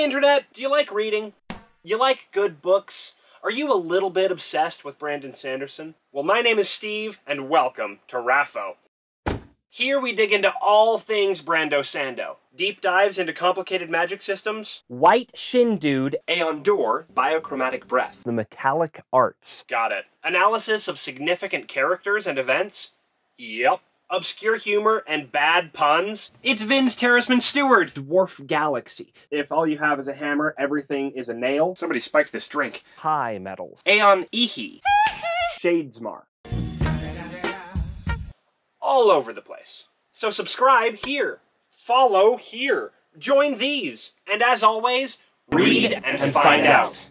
Hey Internet, do you like reading? You like good books? Are you a little bit obsessed with Brandon Sanderson? Well, my name is Steve, and welcome to RAFO. Here we dig into all things Brando Sando. Deep dives into complicated magic systems. White Shin Dude. Aondor. Biochromatic Breath. The Metallic Arts. Got it. Analysis of significant characters and events. Yep. Obscure humor and bad puns. It's Vin's Terrasman Steward. Dwarf Galaxy. If all you have is a hammer, everything is a nail. Somebody spiked this drink. High metals. Aeon Ihi. Shadesmar. All over the place. So subscribe here. Follow here. Join these. And as always, read and find out.